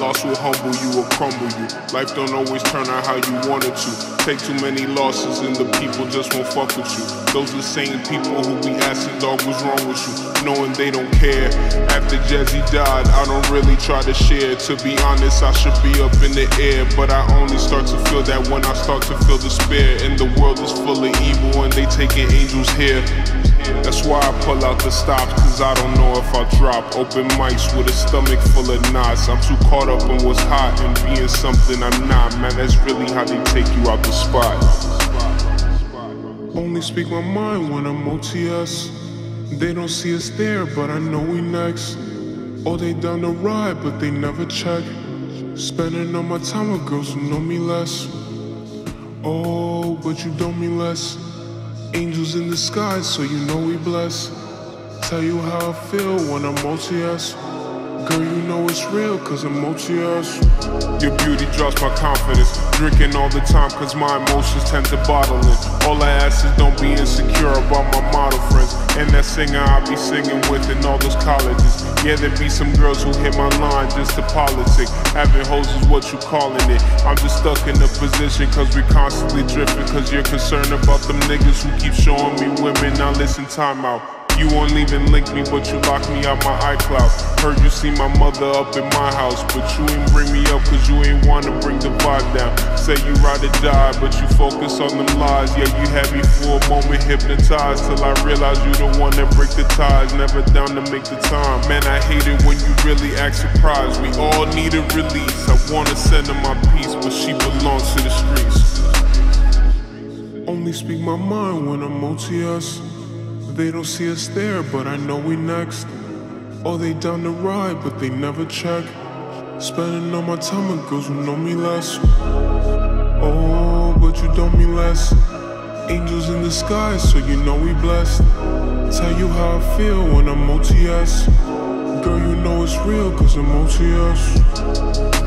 loss will humble you or crumble you. Life don't always turn out how you want it to. Take too many losses and the people just won't fuck with you. Those the same people who be asking, dog, what's wrong with you? Knowing they don't care. After Jazzy died, I don't really try to share. To be honest, I should be up in the air, but I only start to feel that when I start to feel despair. And the world is full of evil and they taking angels here. That's why I pull out the stops, cause I don't know if I drop. Open mics with a stomach full of knots. I'm too caught up in what's hot and being something I'm not. Man, that's really how they take you out the spot. Only speak my mind when I'm OTS. They don't see us there, but I know we next. Oh, they down the ride, but they never check. Spending all my time with girls who know me less. Oh, but you don't mean less. Angels in the sky, so you know we bless. Tell you how I feel when I'm OTS. Girl, you know it's real, cause I'm OTS. Your beauty drops my confidence. Drinking all the time, cause my emotions tend to bottle it. All I ask is don't be insecure about my model friends. And that singer I be singing with in all those colleges. Yeah, there be some girls who hit my line just to politic. Having hoes is what you calling it. I'm just stuck in a position, cause we constantly drifting. Cause you're concerned about them niggas who keep showing me women. Now listen, time out. You won't even link me, but you locked me out my iCloud. Heard you see my mother up in my house, but you ain't bring me up cause you ain't wanna bring the vibe down. Say you ride or die, but you focus on them lies. Yeah, you had me for a moment hypnotized, till I realized you the one that break the ties. Never down to make the time. Man, I hate it when you really act surprised. We all need a release. I wanna send her my peace, but she belongs to the streets. Only speak my mind when I'm OTS. They don't see us there, but I know we next. Oh, they down the ride, but they never check. Spending all my time with girls who know me less. Oh, but you don't mean less. Angels in the sky, so you know we blessed. Tell you how I feel when I'm OTS. Girl, you know it's real, cause I'm OTS.